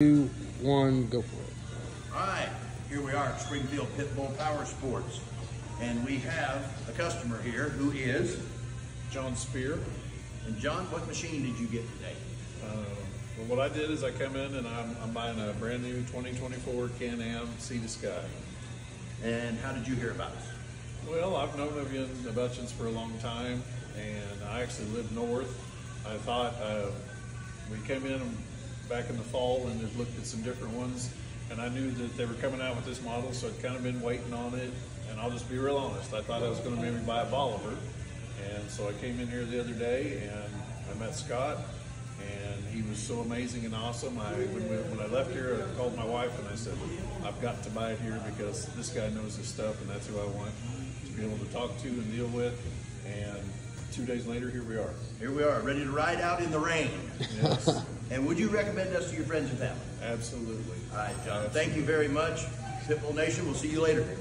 2, 1, go for it. All right, here we are at Springfield Pitbull Power Sports, and we have a customer here who is John Spear. And John, what machine did you get today? Well, what I did is I come in and I'm buying a brand new 2024 Can-Am Sea to Sky. And how did you hear about us? Well, I've known of you about you for a long time, and I actually live north. I thought we came in back in the fall and just looked at some different ones, and I knew that they were coming out with this model, so I'd kind of been waiting on it. And I'll just be real honest, I thought I was going to maybe buy a Bolivar, and so I came in here the other day and I met Scott, and he was so amazing and awesome. When I left here, I called my wife and I said, I've got to buy it here because this guy knows his stuff, and that's who I want to be able to talk to and deal with. And 2 days later, here we are. Here we are, ready to ride out in the rain. Yes. And would you recommend us to your friends and family? Absolutely. All right, John. Absolutely. Thank you very much. Pitbull Nation, we'll see you later.